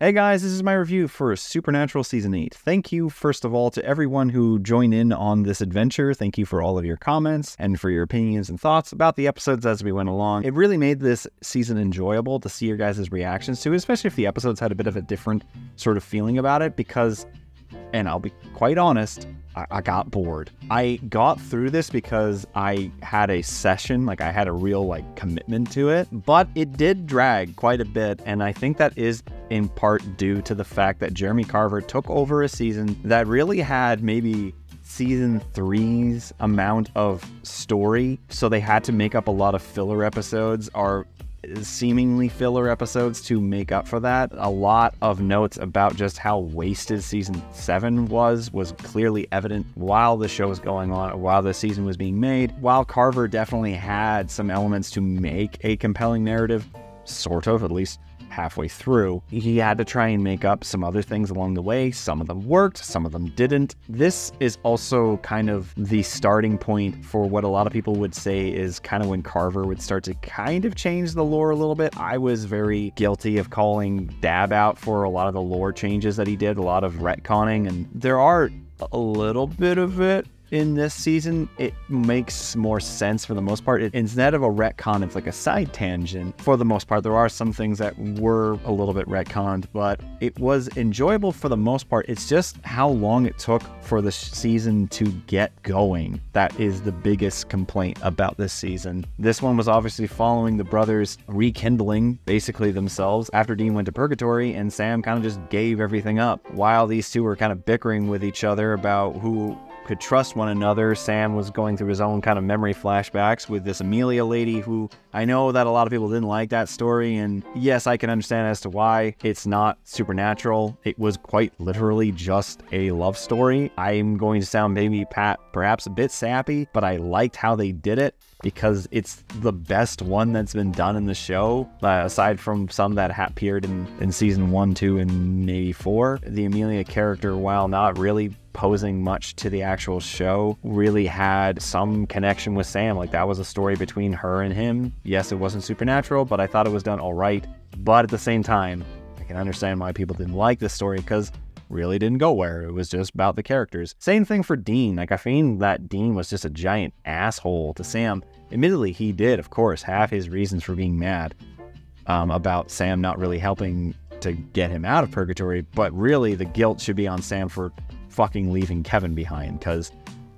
Hey guys, this is my review for Supernatural Season 8. Thank you, first of all, to everyone who joined in on this adventure. Thank you for all of your comments and for your opinions and thoughts about the episodes as we went along. It really made this season enjoyable to see your guys' reactions to it, especially if the episodes had a bit of a different sort of feeling about it, because, and I'll be quite honest, I got bored. I got through this because I had a session, like I had a real like commitment to it, but it did drag quite a bit. And I think that is in part due to the fact that Jeremy Carver took over a season that really had maybe season 3's amount of story. So they had to make up a lot of filler episodes or seemingly filler episodes to make up for that. A lot of notes about just how wasted season 7 was clearly evident while the show was going on, while the season was being made. While Carver definitely had some elements to make a compelling narrative, sort of, at least halfway through, he had to try and make up some other things along the way. Some of them worked, some of them didn't. This is also kind of the starting point for what a lot of people would say is kind of when Carver would start to kind of change the lore a little bit. I was very guilty of calling Dabb out for a lot of the lore changes that he did, a lot of retconning, and there are a little bit of it in this season. It makes more sense for the most part. Instead of a retcon, it's like a side tangent. For the most part, there are some things that were a little bit retconned, but it was enjoyable for the most part. It's just how long it took for the season to get going. That is the biggest complaint about this season. This one was obviously following the brothers rekindling basically themselves after Dean went to purgatory and Sam kind of just gave everything up. While these two were kind of bickering with each other about who could trust one another, Sam was going through his own kind of memory flashbacks with this Amelia lady, who I know that a lot of people didn't like that story, and yes, I can understand as to why. It's not Supernatural. It was quite literally just a love story. I'm going to sound maybe perhaps a bit sappy, but I liked how they did it because it's the best one that's been done in the show, aside from some that appeared in season 1, 2, and maybe 4. The Amelia character, while not really posing much to the actual show, really had some connection with Sam. Like, that was a story between her and him. Yes, it wasn't Supernatural, but I thought it was done all right. But at the same time, I can understand why people didn't like this story, because really didn't go where. It was just about the characters. Same thing for Dean. Like, I feel that Dean was just a giant asshole to Sam. Admittedly, he did, of course, have his reasons for being mad about Sam not really helping to get him out of purgatory, but really the guilt should be on Sam for fucking leaving Kevin behind, because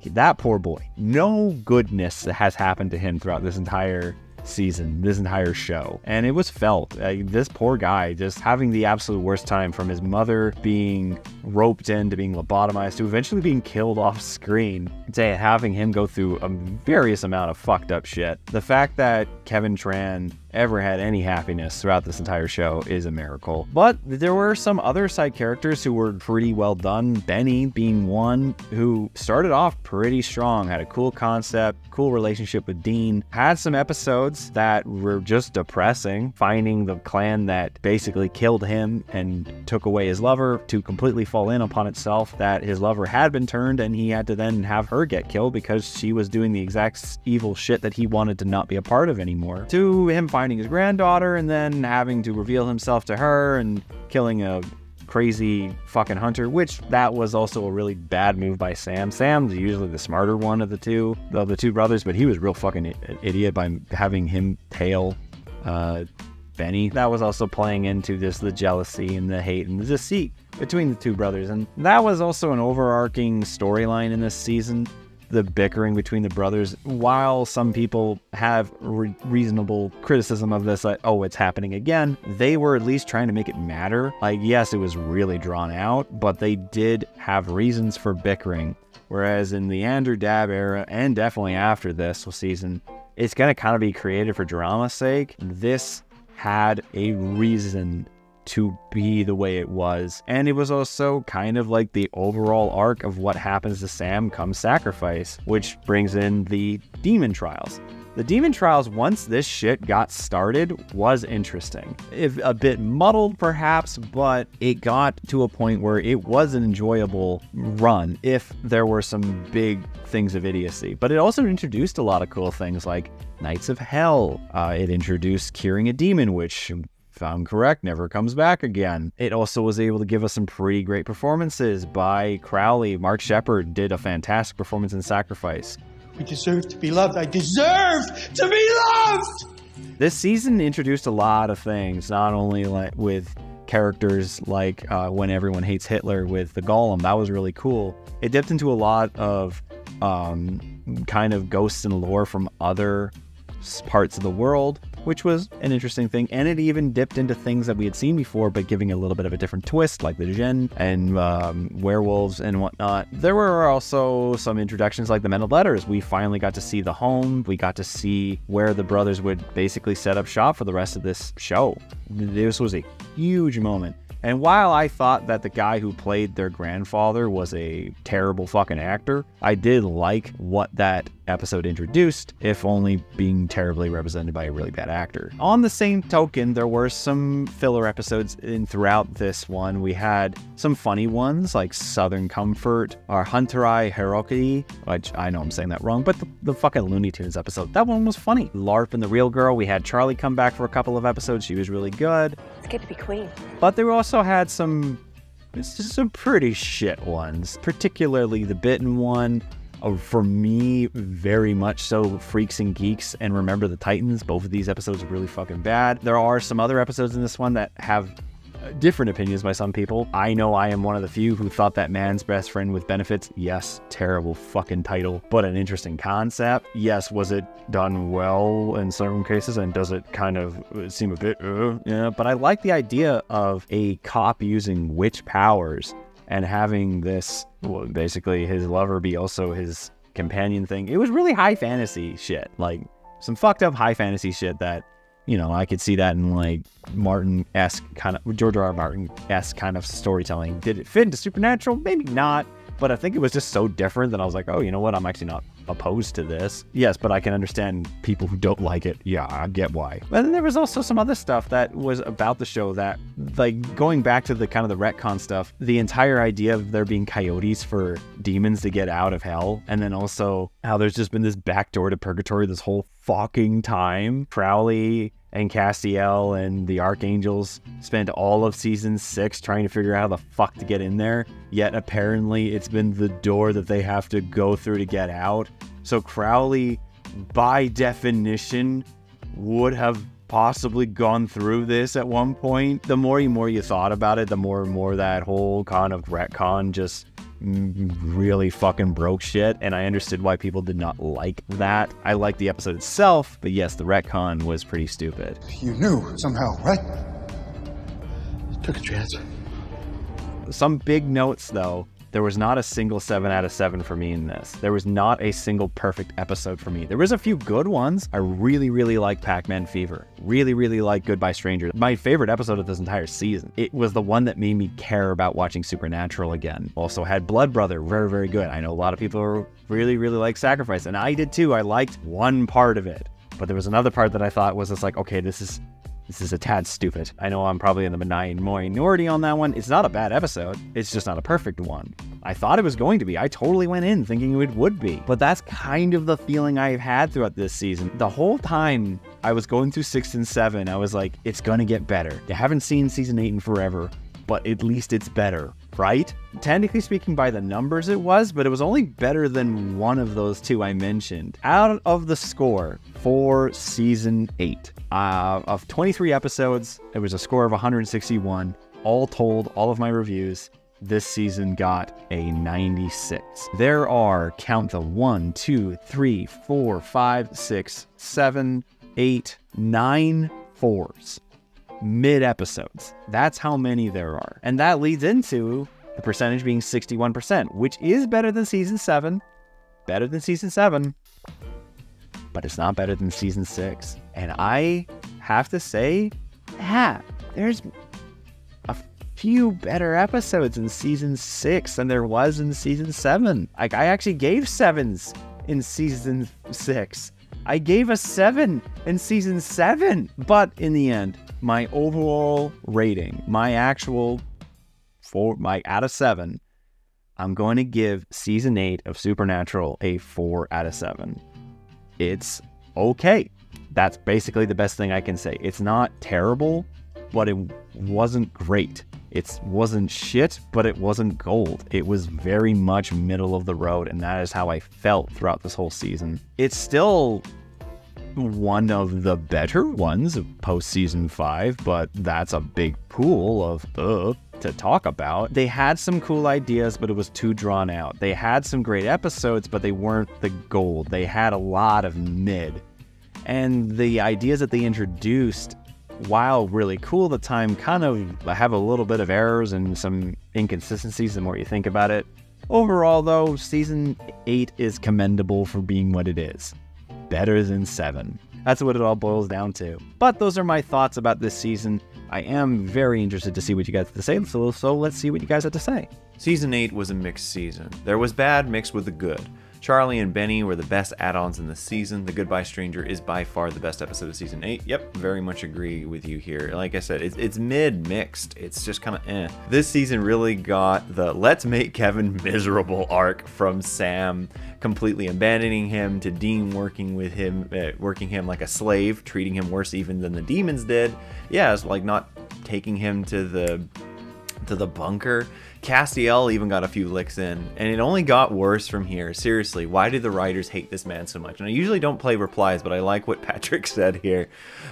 that poor boy, no goodness that has happened to him throughout this entire season, this entire show, and it was felt. This poor guy just having the absolute worst time, from his mother being roped in to being lobotomized to eventually being killed off screen, to having him go through a various amount of fucked up shit. The fact that Kevin Tran ever had any happiness throughout this entire show is a miracle. But there were some other side characters who were pretty well done. Benny being one who started off pretty strong, had a cool concept, cool relationship with Dean, had some episodes that were just depressing, finding the clan that basically killed him and took away his lover to completely fall in upon itself, that his lover had been turned and he had to then have her get killed because she was doing the exact evil shit that he wanted to not be a part of anymore, to him finding his granddaughter and then having to reveal himself to her and killing a crazy fucking hunter, which that was also a really bad move by Sam. Sam's usually the smarter one of the two brothers, but he was real fucking idiot by having him tail Benny. That was also playing into just the jealousy and the hate and the deceit between the two brothers, and that was also an overarching storyline in this season. The bickering between the brothers, while some people have reasonable criticism of this, like, oh, it's happening again, they were at least trying to make it matter. Like, yes, it was really drawn out, but they did have reasons for bickering. Whereas in the Andrew Dabb era, and definitely after this season, it's going to kind of be created for drama's sake. This had a reason to be the way it was, and it was also kind of like the overall arc of what happens to Sam come sacrifice, which brings in the demon trials. The demon trials, once this shit got started, was interesting. If a bit muddled perhaps, but it got to a point where it was an enjoyable run if there were some big things of idiocy. But it also introduced a lot of cool things like Knights of Hell. It introduced curing a demon, which if I'm correct, never comes back again. It also was able to give us some pretty great performances by Crowley. Mark Sheppard did a fantastic performance in Sacrifice. I deserve to be loved. I deserve to be loved! This season introduced a lot of things, not only like with characters like When Everyone Hates Hitler with the Golem. That was really cool. It dipped into a lot of kind of ghosts and lore from other parts of the world, which was an interesting thing, and it even dipped into things that we had seen before, but giving a little bit of a different twist, like the djinn and werewolves and whatnot. There were also some introductions like the Men of Letters. We finally got to see the home. We got to see where the brothers would basically set up shop for the rest of this show. This was a huge moment. And while I thought that the guy who played their grandfather was a terrible fucking actor, I did like what that episode introduced, if only being terribly represented by a really bad actor. On the same token, there were some filler episodes throughout this one. We had some funny ones like Southern Comfort or Hunterai Hiroki, which I know I'm saying that wrong, but the fucking Looney Tunes episode, that one was funny. LARP and the Real Girl, we had Charlie come back for a couple of episodes. She was really good. It's good to be queen. But they also had some pretty shit ones, particularly the Bitten one. For me, very much so, Freaks and Geeks and Remember the Titans. Both of these episodes are really fucking bad. There are some other episodes in this one that have different opinions by some people. I know I am one of the few who thought that Man's Best Friend with Benefits, yes, terrible fucking title, but an interesting concept. Yes, was it done well in certain cases, and does it kind of seem a bit, yeah, but I like the idea of a cop using witch powers and having this, well, basically his lover be also his companion thing. It was really high fantasy shit, like some fucked up high fantasy shit that, you know, I could see that in like Martin-esque kind of, George R. R. Martin-esque kind of storytelling. Did it fit into Supernatural? Maybe not, but I think it was just so different that I was like, oh, you know what? I'm actually not opposed to this. Yes, but I can understand people who don't like it. Yeah, I get why. But then there was also some other stuff that was about the show that, like, going back to the kind of the retcon stuff, the entire idea of there being coyotes for demons to get out of hell, and then also how there's just been this backdoor to purgatory this whole fucking time. Crowley and Castiel and the Archangels spent all of season 6 trying to figure out how the fuck to get in there, yet apparently it's been the door that they have to go through to get out. So Crowley, by definition, would have possibly gone through this at one point. The more and more you thought about it, the more and more that whole kind of retcon just really fucking broke shit, and I understood why people did not like that. I liked the episode itself, but yes, the retcon was pretty stupid. You knew somehow, right? You took a chance. Some big notes, though. There was not a single 7 out of 7 for me in this. There was not a single perfect episode for me. There was a few good ones. I really, really liked Pac-Man Fever. Really, really liked Goodbye Stranger. My favorite episode of this entire season. It was the one that made me care about watching Supernatural again. Also had Blood Brother, very, very good. I know a lot of people really, really like Sacrifice, and I did too. I liked one part of it, but there was another part that I thought was just like, okay, this is a tad stupid. I know I'm probably in the benign minority on that one. It's not a bad episode. It's just not a perfect one. I thought it was going to be. I totally went in thinking it would be. But that's kind of the feeling I've had throughout this season. The whole time I was going through 6 and 7, I was like, it's gonna get better. I haven't seen season 8 in forever, but at least it's better, right? Technically speaking, by the numbers it was, but it was only better than one of those two I mentioned. Out of the score for season 8, of 23 episodes, it was a score of 161. All told, all of my reviews, this season got a 96. There are, count the 1, 2, 3, 4, 5, 6, 7, 8, 9 fours. Mid-episodes. That's how many there are. And that leads into the percentage being 61%, which is better than season 7, better than season 7, but it's not better than season 6. And I have to say, there's a few better episodes in season 6 than there was in season 7. Like, I actually gave 7s in season 6. I gave a 7 in season 7, but in the end, my overall rating, my actual out of 7, I'm going to give season 8 of Supernatural a 4 out of 7. It's okay. That's basically the best thing I can say. It's not terrible. but it wasn't great. It wasn't shit, but it wasn't gold. It was very much middle of the road, and that is how I felt throughout this whole season. It's still one of the better ones of post-season 5, but that's a big pool of to talk about. They had some cool ideas, but it was too drawn out. They had some great episodes, but they weren't the gold. They had a lot of mid. And the ideas that they introduced, while really cool at the time, kind of have a little bit of errors and some inconsistencies the more you think about it. Overall though, season 8 is commendable for being what it is. Better than 7. That's what it all boils down to. But those are my thoughts about this season. I am very interested to see what you guys have to say, so let's see what you guys have to say. Season 8 was a mixed season. There was bad mixed with the good. Charlie and Benny were the best add-ons in the season. The Goodbye Stranger is by far the best episode of season 8. Yep, very much agree with you here. Like I said, it's mid-mixed. It's just kind of eh. This season really got the let's make Kevin miserable arc, from Sam completely abandoning him to Dean working him like a slave, treating him worse even than the demons did. Yeah, it's like not taking him to the bunker. Castiel even got a few licks in, and it only got worse from here. Seriously, why do the writers hate this man so much? And I usually don't play replies, but I like what Patrick said here.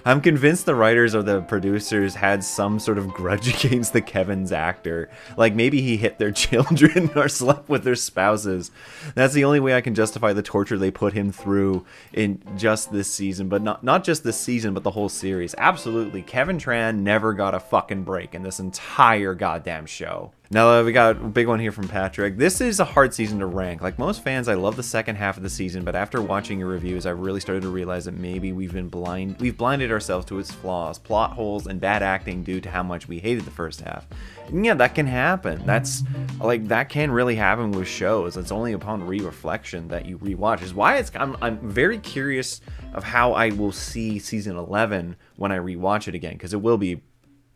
I'm convinced the writers or the producers had some sort of grudge against the Kevin's actor. Like maybe he hit their children or slept with their spouses. That's the only way I can justify the torture they put him through in just this season, but not just this season, but the whole series. Absolutely, Kevin Tran never got a fucking break in this entire goddamn show. Now, we got a big one here from Patrick. This is a hard season to rank. Like most fans, I love the second half of the season, but after watching your reviews, I've really started to realize that maybe we've blinded ourselves to its flaws, plot holes, and bad acting due to how much we hated the first half. And yeah, that can happen. That can really happen with shows. It's only upon re-reflection that you rewatch. Is why I'm very curious of how I will see season 11 when I rewatch it again, because it will be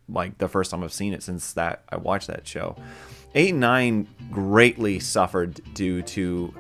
like the first time I've seen it since that I watched that show. 8 and 9 greatly suffered due to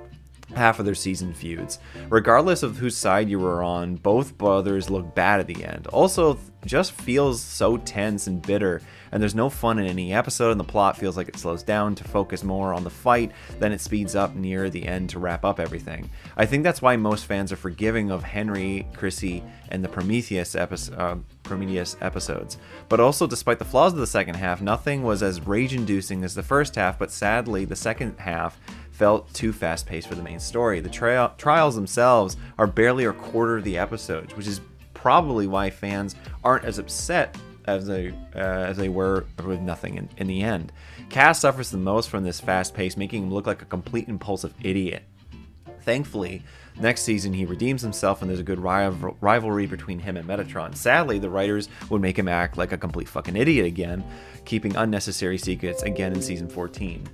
half of their season feuds. Regardless of whose side you were on, both brothers look bad at the end. Also, just feels so tense and bitter, and there's no fun in any episode, and the plot feels like it slows down to focus more on the fight, then it speeds up near the end to wrap up everything. I think that's why most fans are forgiving of Henry, Chrissy, and the Prometheus episodes. But also, despite the flaws of the second half, nothing was as rage-inducing as the first half, but sadly, the second half felt too fast-paced for the main story. The trials themselves are barely a quarter of the episodes, which is probably why fans aren't as upset as they were with nothing in the end. Cass suffers the most from this fast pace, making him look like a complete impulsive idiot. Thankfully, next season he redeems himself and there's a good rivalry between him and Metatron. Sadly, the writers would make him act like a complete fucking idiot again, keeping unnecessary secrets again in season 14.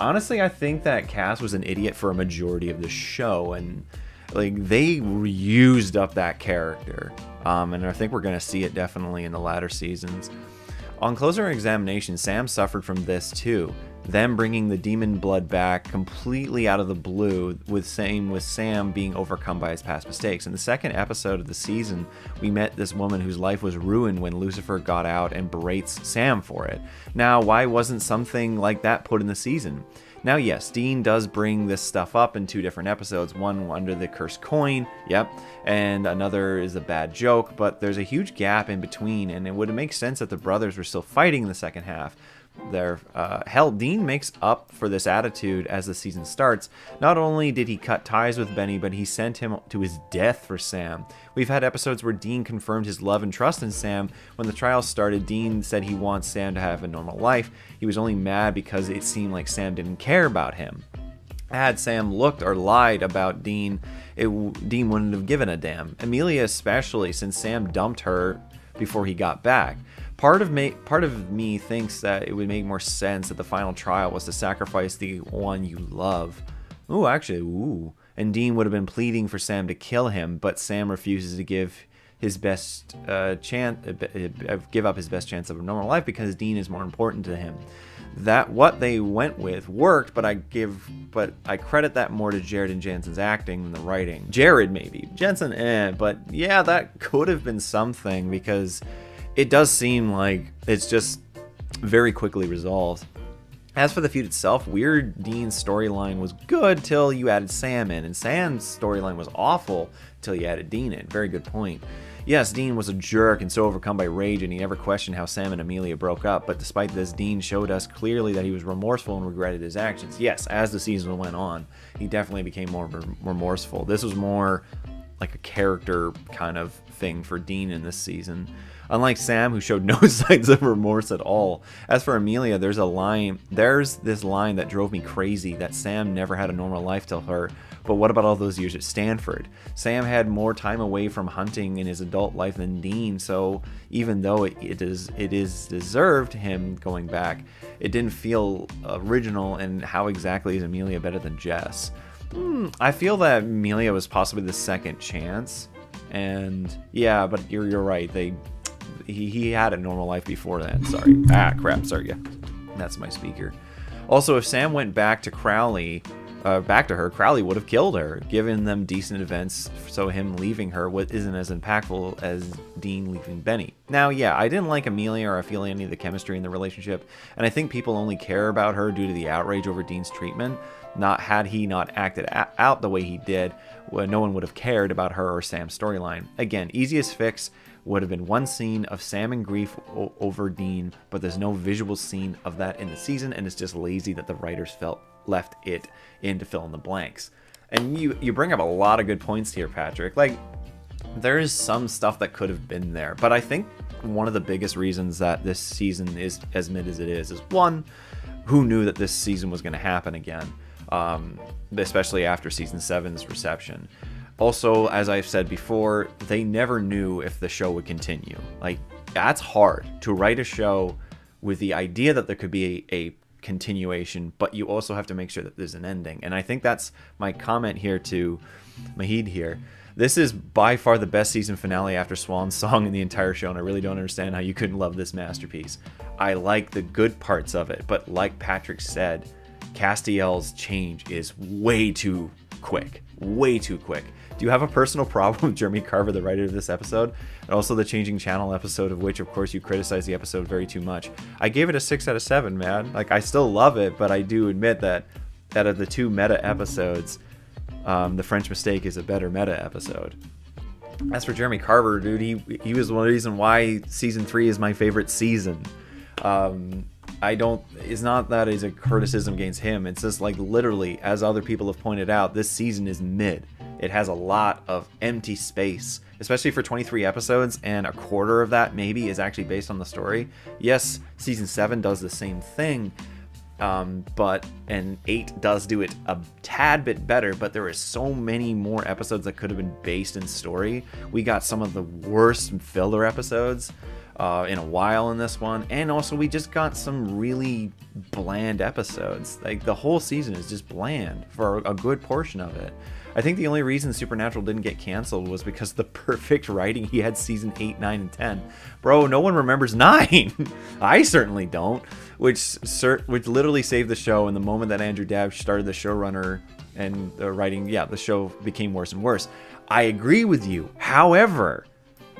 Honestly, I think that Cass was an idiot for a majority of the show, and like they used up that character. And I think we're going to see it definitely in the latter seasons. On closer examination, Sam suffered from this too. Them bringing the demon blood back completely out of the blue, with Sam being overcome by his past mistakes. In the second episode of the season, we met this woman whose life was ruined when Lucifer got out, and berates Sam for it. Now, why wasn't something like that put in the season? Now, yes, Dean does bring this stuff up in 2 different episodes, one under the cursed coin, yep, and another is a bad joke, but there's a huge gap in between, and it would make sense that the brothers were still fighting in the second half. Hell, Dean makes up for this attitude as the season starts. Not only did he cut ties with Benny, but he sent him to his death for Sam. We've had episodes where Dean confirmed his love and trust in Sam. When the trial started, Dean said he wants Sam to have a normal life. He was only mad because it seemed like Sam didn't care about him. Had Sam looked or lied about Dean, Dean wouldn't have given a damn. Amelia especially, since Sam dumped her before he got back. Part of me thinks that it would make more sense that the final trial was to sacrifice the one you love. Ooh, actually, ooh. And Dean would have been pleading for Sam to kill him, but Sam refuses to give up his best chance of a normal life because Dean is more important to him. That what they went with worked, but I credit that more to Jared and Jensen's acting than the writing. Jared maybe, Jensen, but yeah, that could have been something because it does seem like it's just very quickly resolved. As for the feud itself, Weird Dean's storyline was good till you added Sam in, and Sam's storyline was awful till you added Dean in. Very good point. Yes, Dean was a jerk and so overcome by rage, and he never questioned how Sam and Amelia broke up, but despite this, Dean showed us clearly that he was remorseful and regretted his actions. Yes, as the season went on, he definitely became more remorseful. This was more like a character kind of thing for Dean in this season, unlike Sam, who showed no signs of remorse at all. As for Amelia, there's this line that drove me crazy, that Sam never had a normal life till her. But what about all those years at Stanford? Sam had more time away from hunting in his adult life than Dean, so even though it is deserved him going back, it didn't feel original. And how exactly is Amelia better than Jess? I feel that Amelia was possibly the second chance, and yeah, but you're right. He had a normal life before that. Sorry. Ah, crap. Sorry. Yeah, that's my speaker. Also, if Sam went back to Crowley, Crowley would have killed her, given them decent events, so him leaving her isn't as impactful as Dean leaving Benny. Now, yeah, I didn't like Amelia or I feel any of the chemistry in the relationship, and I think people only care about her due to the outrage over Dean's treatment. Had he not acted out the way he did, no one would have cared about her or Sam's storyline. Again, easiest fix would have been one scene of Sam in grief over Dean, but there's no visual scene of that in the season, and it's just lazy that the writers felt left it in to fill in the blanks. And you bring up a lot of good points here, Patrick. Like, there is some stuff that could have been there, but I think one of the biggest reasons that this season is as mid as it is one, who knew that this season was going to happen again, especially after season 7's reception. Also, as I've said before, they never knew if the show would continue. Like, that's hard to write a show with the idea that there could be a continuation, but you also have to make sure that there's an ending. And I think that's my comment here to Mahid here. This is by far the best season finale after Swan's Song in the entire show, and I really don't understand how you couldn't love this masterpiece. I like the good parts of it, but like Patrick said, Castiel's change is way too quick. Way too quick. Do you have a personal problem with Jeremy Carver, the writer of this episode? And also the Changing Channel episode, of which, of course, you criticize the episode very too much. I gave it a 6 out of 7, man. Like, I still love it, but I do admit that out of the 2 meta episodes, The French Mistake is a better meta episode. As for Jeremy Carver, dude, he was one reason why season 3 is my favorite season. It's not that it's a criticism against him. It's just like, literally, as other people have pointed out, this season is mid. It has a lot of empty space, especially for 23 episodes, and a quarter of that maybe is actually based on the story. Yes, season 7 does the same thing, and 8 does do it a tad bit better, but there is so many more episodes that could have been based in story. We got some of the worst filler episodes in a while in this one, and also we just got some really bland episodes. Like, the whole season is just bland for a good portion of it. I think the only reason Supernatural didn't get canceled was because of the perfect writing he had season 8, 9, and 10. Bro, no one remembers 9. I certainly don't, which literally saved the show. And the moment that Andrew Dabb started the showrunner and the writing, yeah, the show became worse and worse. I agree with you. However,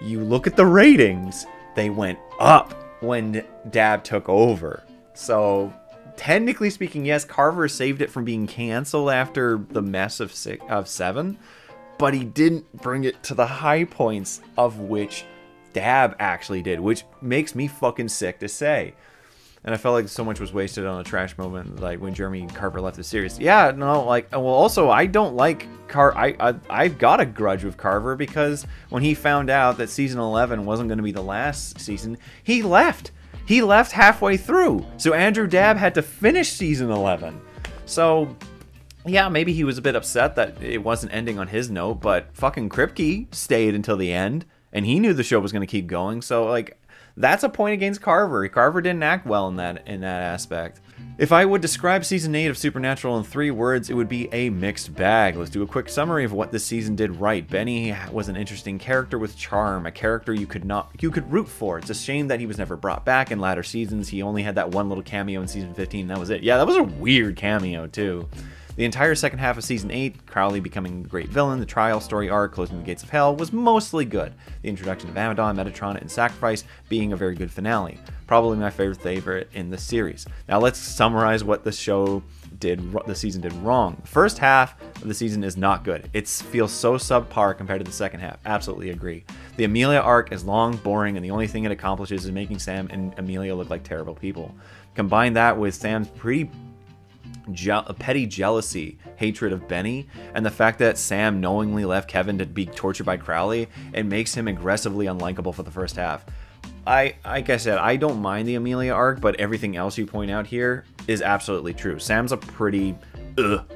you look at the ratings, they went up when Dabb took over. So, technically speaking, yes, Carver saved it from being canceled after the mess of 7, but he didn't bring it to the high points of which Dabb actually did, which makes me fucking sick to say. And I felt like so much was wasted on a trash moment, like when Jeremy Carver left the series. Yeah, no, like, well, also, I don't like I've got a grudge with Carver, because when he found out that season 11 wasn't going to be the last season, he left. He left halfway through, so Andrew Dabb had to finish season 11. So, yeah, maybe he was a bit upset that it wasn't ending on his note, but fucking Kripke stayed until the end, and he knew the show was going to keep going. So, like, that's a point against Carver. Carver didn't act well in that aspect. If I would describe season 8 of Supernatural in 3 words, it would be a mixed bag. Let's do a quick summary of what this season did right. Benny was an interesting character with charm, a character you could root for. It's a shame that he was never brought back in latter seasons. He only had that one little cameo in season 15, and that was it. Yeah, that was a weird cameo too. The entire second half of Season 8, Crowley becoming the great villain, the trial story arc, closing the gates of hell, was mostly good. The introduction of Amadon, Metatron, and Sacrifice being a very good finale. Probably my favorite in the series. Now let's summarize what the show did, the season did wrong. The first half of the season is not good. It feels so subpar compared to the second half. Absolutely agree. The Amelia arc is long, boring, and the only thing it accomplishes is making Sam and Amelia look like terrible people. Combine that with Sam's pretty petty jealousy, hatred of Benny, and the fact that Sam knowingly left Kevin to be tortured by Crowley, it makes him aggressively unlikable for the first half. Like I said, I don't mind the Amelia arc, but everything else you point out here is absolutely true. Sam's a pretty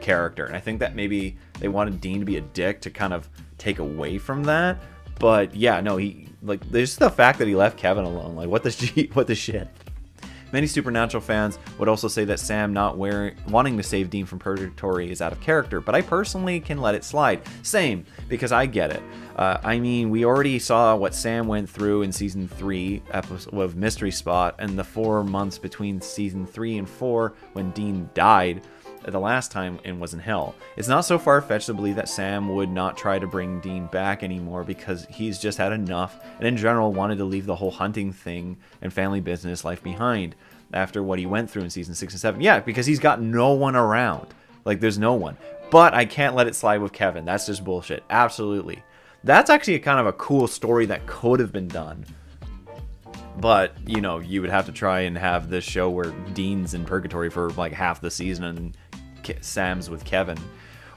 character, and I think that maybe they wanted Dean to be a dick to kind of take away from that. But yeah, no, he, like, there's the fact that he left Kevin alone. Like, what the shit? Many Supernatural fans would also say that Sam not wanting to save Dean from Purgatory is out of character, but I personally can let it slide. Same, because I get it. I mean, we already saw what Sam went through in Season 3 episode of Mystery Spot, and the 4 months between Season 3 and 4 when Dean died the last time and was in hell. It's not so far-fetched to believe that Sam would not try to bring Dean back anymore because he's just had enough and in general wanted to leave the whole hunting thing and family business life behind after what he went through in Season 6 and 7. Yeah, because he's got no one around. Like, there's no one. But I can't let it slide with Kevin. That's just bullshit. Absolutely. That's actually kind of a cool story that could have been done. But, you know, you would have to try and have this show where Dean's in purgatory for like half the season and Sam's with Kevin.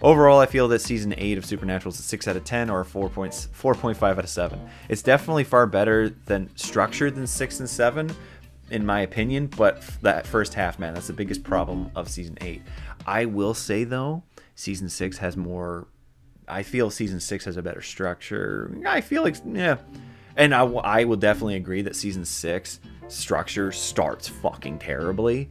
Overall, I feel that Season 8 of Supernatural is a 6 out of 10 or a 4.5 out of 7. It's definitely far better than structured than 6 and 7, in my opinion, but that first half, man, that's the biggest problem of Season 8. I will say, though, Season 6 has more... I feel Season 6 has a better structure. I feel like, yeah. And I will definitely agree that Season 6 structure starts fucking terribly,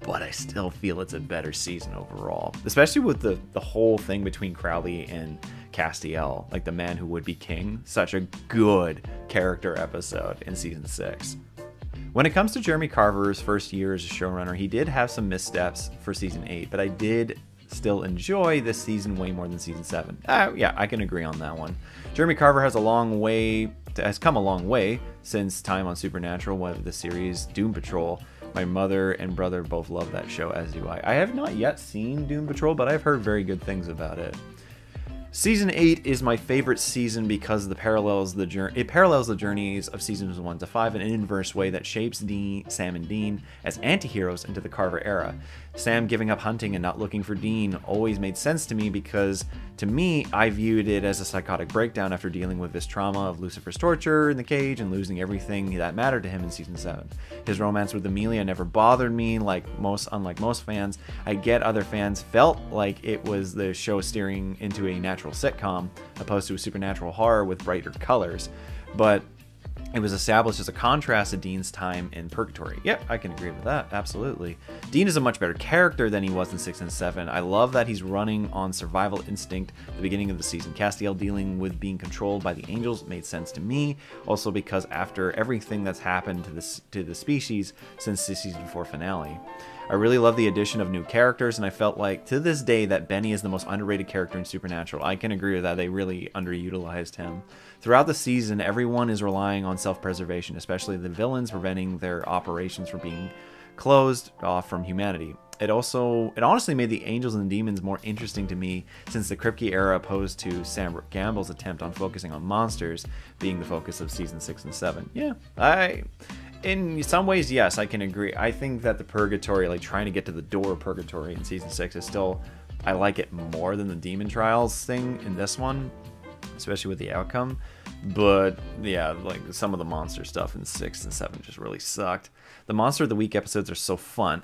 but I still feel it's a better season overall, especially with the whole thing between Crowley and Castiel, like the man who would be king. Such a good character episode in Season 6. When it comes to Jeremy Carver's first year as a showrunner, he did have some missteps for Season 8, but I did still enjoy this season way more than Season 7. Yeah, I can agree on that one. Jeremy Carver has come a long way since time on Supernatural, one of the series Doom Patrol. My mother and brother both love that show, as do I. I have not yet seen Doom Patrol, but I've heard very good things about it. Season 8 is my favorite season because it parallels the journeys of Seasons 1 to 5 in an inverse way that shapes Sam and Dean as anti-heroes into the Carver era. Sam giving up hunting and not looking for Dean always made sense to me because, to me, I viewed it as a psychotic breakdown after dealing with his trauma of Lucifer's torture in the cage and losing everything that mattered to him in Season 7. His romance with Amelia never bothered me, unlike most fans. I get other fans felt like it was the show steering into a natural sitcom opposed to a supernatural horror with brighter colors, but it was established as a contrast to Dean's time in purgatory. Yep, I can agree with that, absolutely. Dean is a much better character than he was in 6 and 7. I love that he's running on survival instinct at the beginning of the season. Castiel dealing with being controlled by the angels made sense to me, also because after everything that's happened to the species since the Season 4 finale. I really love the addition of new characters, and I felt like, to this day, that Benny is the most underrated character in Supernatural. I can agree with that. They really underutilized him. Throughout the season, everyone is relying on self-preservation, especially the villains, preventing their operations from being closed off from humanity. It honestly made the angels and the demons more interesting to me, since the Kripke era opposed to Sam Gamble's attempt on focusing on monsters being the focus of Season 6 and 7. Yeah, in some ways, yes, I can agree. I think that the purgatory, like trying to get to the door of purgatory in Season 6 is still, I like it more than the demon trials thing in this one, especially with the outcome. But yeah, like some of the monster stuff in 6 and 7 just really sucked. The Monster of the Week episodes are so fun.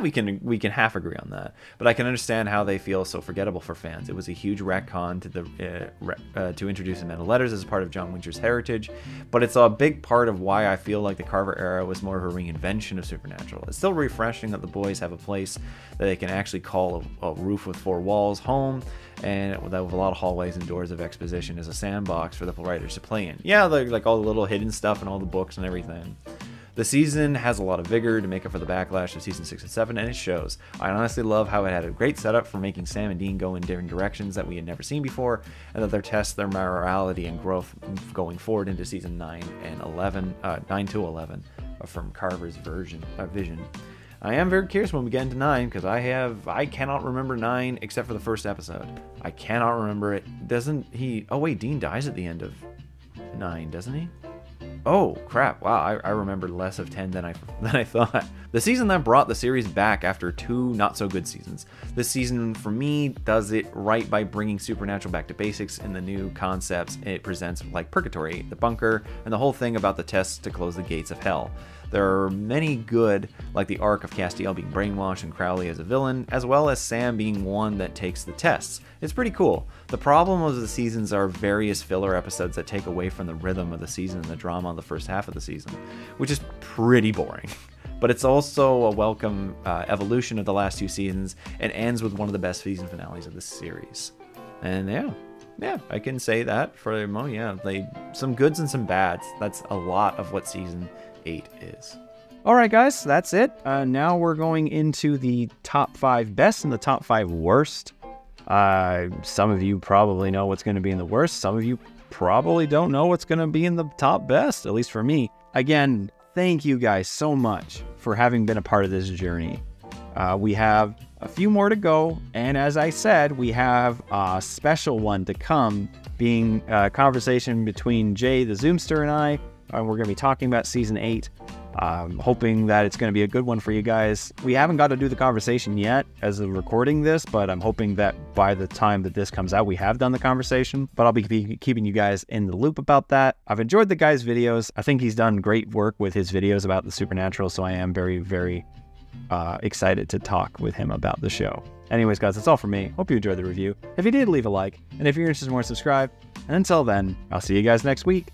We can half agree on that. But I can understand how they feel so forgettable for fans. It was a huge retcon to introduce Men of Letters as part of John Winchester's heritage, but it's a big part of why I feel like the Carver era was more of a reinvention of Supernatural. It's still refreshing that the boys have a place that they can actually call a roof with 4 walls home, and with a lot of hallways and doors of exposition as a sandbox for the writers to play in. Yeah, like all the little hidden stuff and all the books and everything. The season has a lot of vigor to make up for the backlash of season 6 and 7, and it shows. I honestly love how it had a great setup for making Sam and Dean go in different directions that we had never seen before, and that their tests their morality and growth going forward into season 9 to 11 from Carver's vision. I am very curious when we get into 9, because I cannot remember 9 except for the first episode. I cannot remember it. Doesn't he... Oh wait, Dean dies at the end of 9, doesn't he? Oh crap, wow, I remembered less of 10 than I thought. The season that brought the series back after 2 not so good seasons. This season for me does it right by bringing Supernatural back to basics and the new concepts it presents, like Purgatory, the bunker, and the whole thing about the tests to close the gates of hell. There are many good, like the arc of Castiel being brainwashed and Crowley as a villain, as well as Sam being one that takes the tests. It's pretty cool. The problem of the seasons are various filler episodes that take away from the rhythm of the season and the drama of the first half of the season, which is pretty boring. But it's also a welcome evolution of the last 2 seasons, and ends with one of the best season finales of the series. And yeah, I can say that for a moment. Yeah, some goods and some bads. That's a lot of what season 8 is. All right, guys, that's it. Now we're going into the top 5 best and the top 5 worst. Some of you probably know what's going to be in the worst. Some of you probably don't know what's going to be in the top best, at least for me. Again, thank you guys so much for having been a part of this journey. We have a few more to go, and as I said, we have a special one to come, being a conversation between Jay the Zoomster and I. We're going to be talking about season 8. Hoping that it's going to be a good one for you guys. We haven't got to do the conversation yet as of recording this, but I'm hoping that by the time that this comes out, we have done the conversation, but I'll be keeping you guys in the loop about that. I've enjoyed the guy's videos. I think he's done great work with his videos about the Supernatural, so I am very, very excited to talk with him about the show. Anyways, guys, that's all for me. Hope you enjoyed the review. If you did, leave a like, and if you're interested in more, subscribe. And until then, I'll see you guys next week.